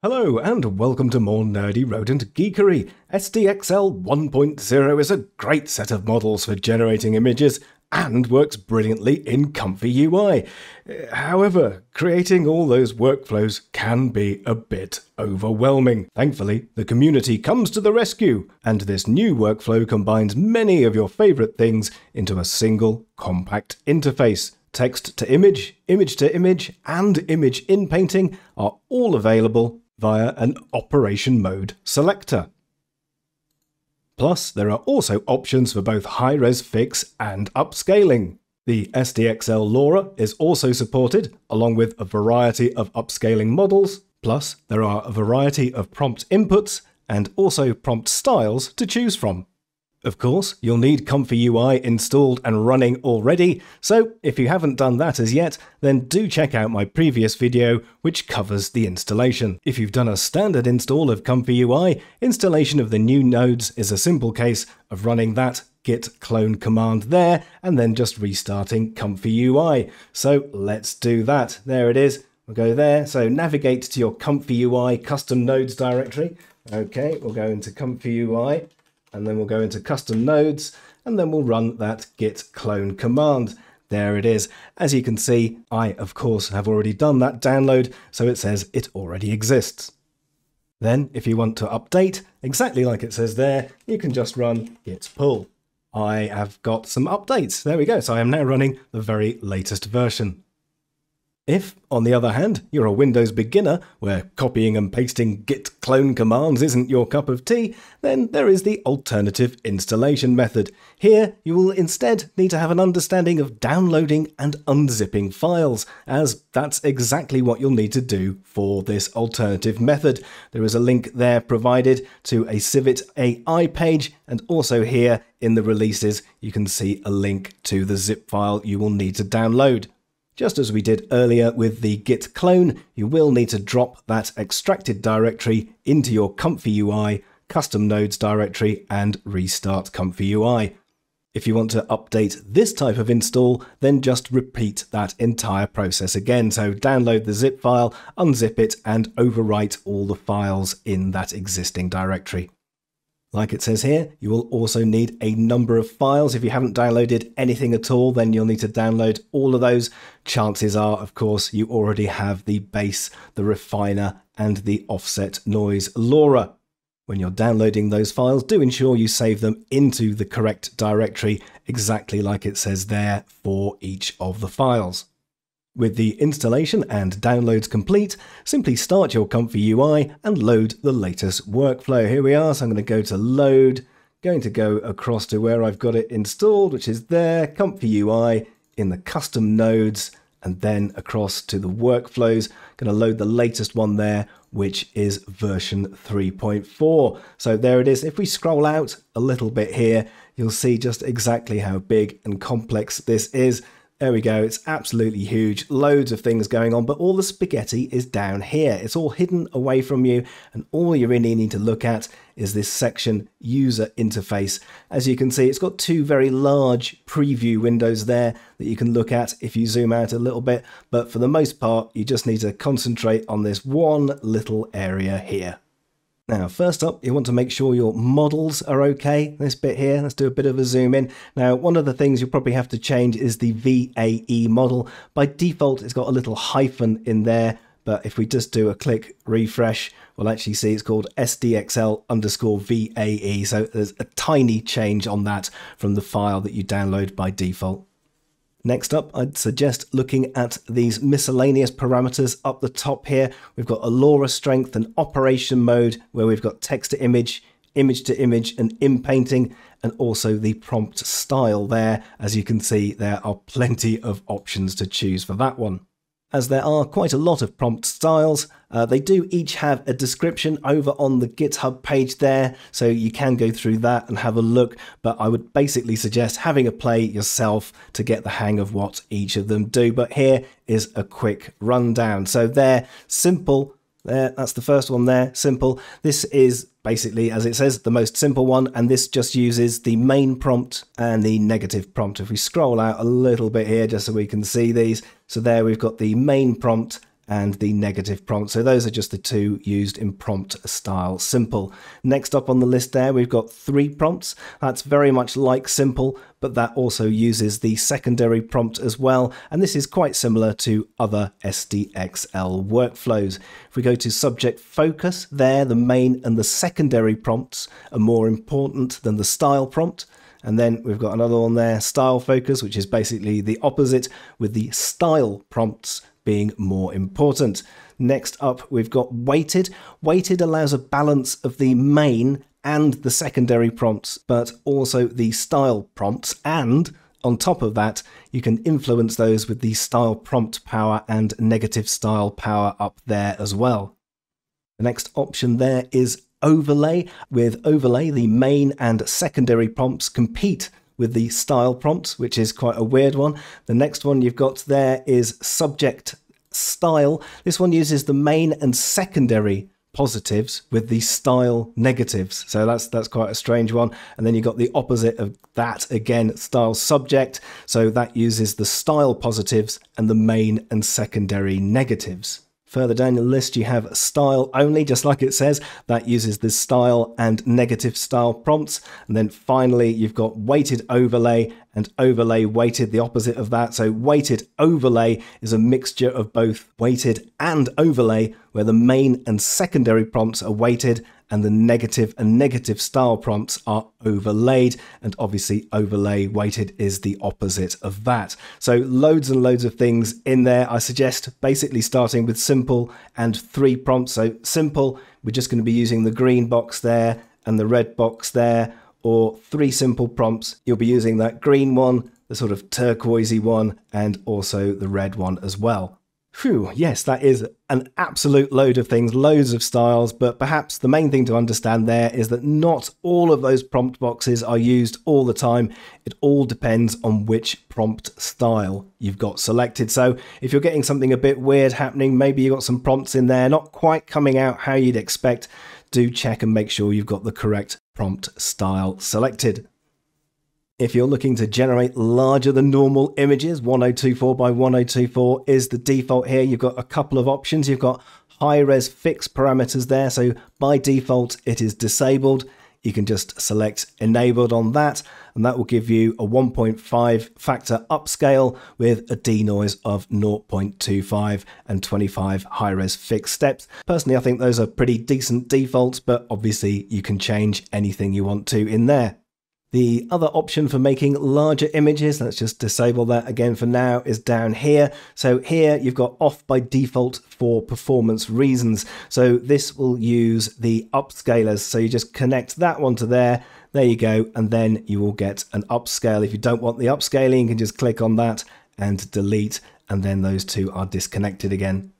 Hello and welcome to more Nerdy Rodent geekery. SDXL 1.0 is a great set of models for generating images and works brilliantly in ComfyUI. However, creating all those workflows can be a bit overwhelming. Thankfully, the community comes to the rescue, and this new workflow combines many of your favorite things into a single compact interface. Txt2Img, Img2Img, and Image Inpainting are all available via an operation mode selector. Plus, there are also options for both high-res fix and upscaling. The SDXL LoRa is also supported, along with a variety of upscaling models. Plus, there are a variety of prompt inputs and also prompt styles to choose from. Of course, you'll need ComfyUI installed and running already, so if you haven't done that as yet, then do check out my previous video which covers the installation. If you've done a standard install of ComfyUI, installation of the new nodes is a simple case of running that git clone command there and then just restarting ComfyUI. So let's do that. There it is. We'll go there. So navigate to your ComfyUI custom nodes directory. Okay, we'll go into ComfyUI. And then we'll go into custom nodes, and then we'll run that git clone command. There it is. As you can see, I, of course, have already done that download, so it says it already exists. Then, if you want to update, exactly like it says there, you can just run git pull. I have got some updates. There we go. So I am now running the very latest version. If, on the other hand, you're a Windows beginner where copying and pasting git clone commands isn't your cup of tea, then there is the alternative installation method. Here, you will instead need to have an understanding of downloading and unzipping files, as that's exactly what you'll need to do for this alternative method. There is a link there provided to a CivitAI page, and also here in the releases, you can see a link to the zip file you will need to download. Just as we did earlier with the git clone, you will need to drop that extracted directory into your ComfyUI custom nodes directory and restart ComfyUI. If you want to update this type of install, then just repeat that entire process again. So download the zip file, unzip it, and overwrite all the files in that existing directory. Like it says here, you will also need a number of files. If you haven't downloaded anything at all, then you'll need to download all of those. Chances are, of course, you already have the base, the refiner, and the offset noise LoRa. When you're downloading those files, do ensure you save them into the correct directory, exactly like it says there for each of the files. With the installation and downloads complete, simply start your ComfyUI and load the latest workflow. Here we are, so I'm going to go to load, going to go across to where I've got it installed, which is there, ComfyUI in the custom nodes, and then across to the workflows. Going to load the latest one there, which is version 3.4. So there it is. If we scroll out a little bit here, you'll see just exactly how big and complex this is. There we go, it's absolutely huge, loads of things going on, but all the spaghetti is down here. It's all hidden away from you, and all you really need to look at is this section, user interface. As you can see, it's got two very large preview windows there that you can look at if you zoom out a little bit, but for the most part, you just need to concentrate on this one little area here. Now, first up, you want to make sure your models are okay. This bit here, let's do a bit of a zoom in. Now, one of the things you'll probably have to change is the VAE model. By default, it's got a little hyphen in there, but if we just do a click refresh, we'll actually see it's called SDXL_VAE. So there's a tiny change on that from the file that you download by default. Next up, I'd suggest looking at these miscellaneous parameters up the top here. We've got a LoRa strength and operation mode where we've got Txt2Img, Img2Img, and Inpainting, and also the prompt style there. As you can see, there are plenty of options to choose for that one. As there are quite a lot of prompt styles, they do each have a description over on the GitHub page there, so you can go through that and have a look, but I would basically suggest having a play yourself to get the hang of what each of them do. But here is a quick rundown. So they're simple. There, that's the first one there, simple. This is basically, as it says, the most simple one, and this just uses the main prompt and the negative prompt. If we scroll out a little bit here just so we can see these, so there we've got the main prompt and the negative prompt. So those are just the two used in prompt style simple. Next up on the list there, we've got three prompts. That's very much like simple, but that also uses the secondary prompt as well. And this is quite similar to other SDXL workflows. If we go to subject focus there, the main and the secondary prompts are more important than the style prompt. And then we've got another one there, style focus, which is basically the opposite, with the style prompts being more important. Next up, we've got weighted. Weighted allows a balance of the main and the secondary prompts, but also the style prompts. And on top of that, you can influence those with the style prompt power and negative style power up there as well. The next option there is overlay. With overlay, the main and secondary prompts compete with the style prompts, which is quite a weird one. The next one you've got there is subject style. This one uses the main and secondary positives with the style negatives. So that's quite a strange one. And then you've got the opposite of that again, style subject. So that uses the style positives and the main and secondary negatives. Further down the list, you have style only, just like it says. That uses the style and negative style prompts. And then finally, you've got weighted overlay and overlay weighted, the opposite of that. So weighted overlay is a mixture of both weighted and overlay, where the main and secondary prompts are weighted and the negative and negative style prompts are overlaid. And obviously overlay weighted is the opposite of that. So loads and loads of things in there. I suggest basically starting with simple and three prompts. So simple, we're just going to be using the green box there and the red box there, or three simple prompts. You'll be using that green one, the sort of turquoisey one, and also the red one as well. Phew, yes, that is an absolute load of things, loads of styles, but perhaps the main thing to understand there is that not all of those prompt boxes are used all the time. It all depends on which prompt style you've got selected. So if you're getting something a bit weird happening, maybe you've got some prompts in there not quite coming out how you'd expect, do check and make sure you've got the correct prompt style selected. If you're looking to generate larger than normal images, 1024 by 1024 is the default here. You've got a couple of options. You've got high-res fixed parameters there. So by default, it is disabled. You can just select enabled on that, and that will give you a 1.5 factor upscale with a denoise of 0.25 and 25 high-res fixed steps. Personally, I think those are pretty decent defaults, but obviously you can change anything you want to in there. The other option for making larger images, let's just disable that again for now, is down here. So here you've got off by default for performance reasons. So this will use the upscalers. So you just connect that one to there. There you go. And then you will get an upscale. If you don't want the upscaling, you can just click on that and delete. And then those two are disconnected again.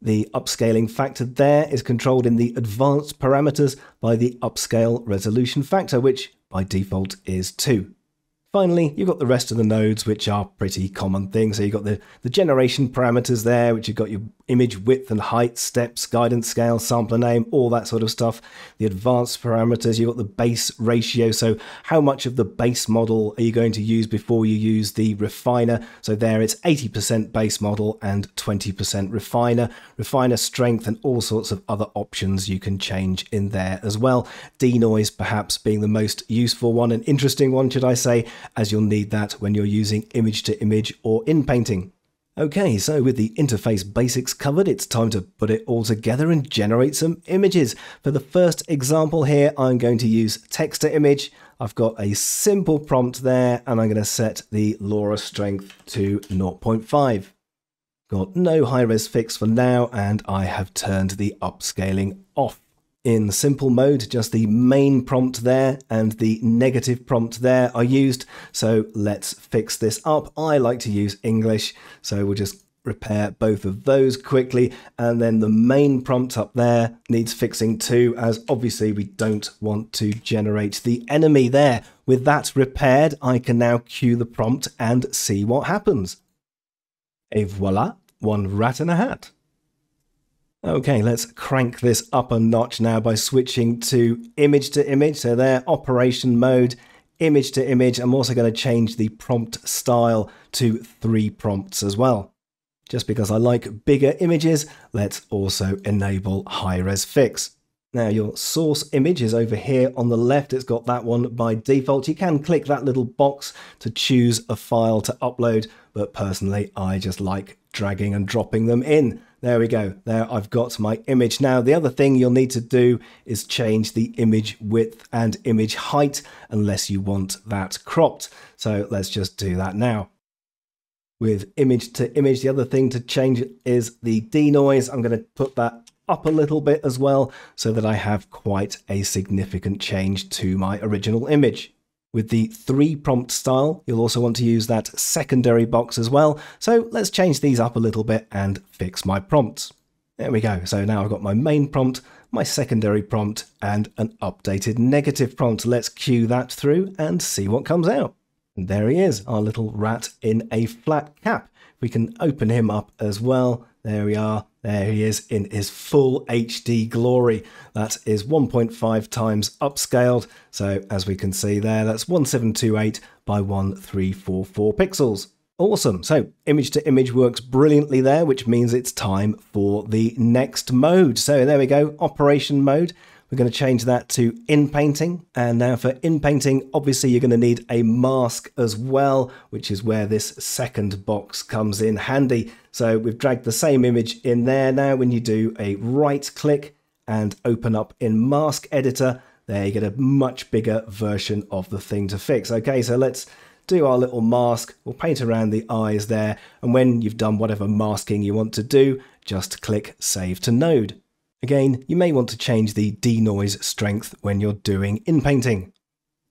The upscaling factor there is controlled in the advanced parameters by the upscale resolution factor, which by default is 2. Finally, you've got the rest of the nodes, which are pretty common things. So you've got the generation parameters there, which you've got your image width and height, steps, guidance scale, sampler name, all that sort of stuff. The advanced parameters, you've got the base ratio. So how much of the base model are you going to use before you use the refiner? So there it's 80% base model and 20% refiner. Refiner strength and all sorts of other options you can change in there as well. Denoise perhaps being the most useful one and interesting one, should I say, as you'll need that when you're using Img2Img or Inpainting. Okay, so with the interface basics covered, it's time to put it all together and generate some images. For the first example here, I'm going to use Txt2Img. I've got a simple prompt there, and I'm going to set the LoRa strength to 0.5. Got no high-res fix for now, and I have turned the upscaling off. In simple mode, just the main prompt there and the negative prompt there are used. So let's fix this up. I like to use English, so we'll just repair both of those quickly. And then the main prompt up there needs fixing too, as obviously we don't want to generate the enemy there. With that repaired, I can now cue the prompt and see what happens. Et voila, one rat in a hat. Okay, let's crank this up a notch now by switching to image. So there, operation mode, image to image. I'm also going to change the prompt style to three prompts as well. Just because I like bigger images, let's also enable high-res fix. Now your source image is over here on the left. It's got that one by default. You can click that little box to choose a file to upload, but personally, I just like dragging and dropping them in. There we go. There I've got my image. Now, the other thing you'll need to do is change the image width and image height unless you want that cropped. So let's just do that now. With image to image, the other thing to change is the denoise. I'm going to put that up a little bit as well so that I have quite a significant change to my original image. With the 3 prompt style, you'll also want to use that secondary box as well. So let's change these up a little bit and fix my prompts. There we go. So now I've got my main prompt, my secondary prompt, and an updated negative prompt. Let's cue that through and see what comes out. And there he is, our little rat in a flat cap. We can open him up as well. There we are. There he is in his full HD glory. That is 1.5 times upscaled. So as we can see there, that's 1728 by 1344 pixels. Awesome. So image to image works brilliantly there, which means it's time for the next mode. So there we go, operation mode. We're going to change that to Inpainting. And now for Inpainting, obviously you're going to need a mask as well, which is where this second box comes in handy. So we've dragged the same image in there. Now when you do a right click and open up in Mask Editor, there you get a much bigger version of the thing to fix. Okay, so let's do our little mask. We'll paint around the eyes there. And when you've done whatever masking you want to do, just click Save to Node. Again, you may want to change the denoise strength when you're doing inpainting.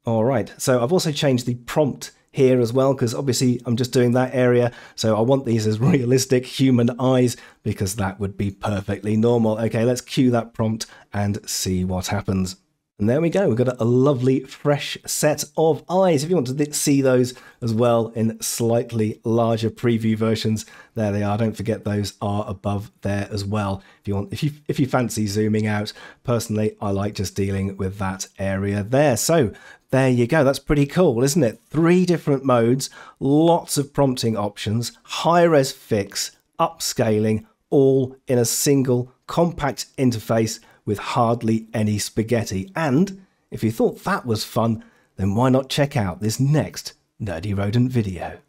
All right, so I've also changed the prompt here as well, because obviously I'm just doing that area, so I want these as realistic human eyes, because that would be perfectly normal. Okay, let's cue that prompt and see what happens. And there we go, we've got a lovely fresh set of eyes. If you want to see those as well in slightly larger preview versions, there they are. Don't forget those are above there as well. If you want, if you fancy zooming out, personally, I like just dealing with that area there. So there you go. That's pretty cool, isn't it? 3 different modes, lots of prompting options, high-res fix, upscaling, all in a single compact interface with hardly any spaghetti. And if you thought that was fun, then why not check out this next Nerdy Rodent video?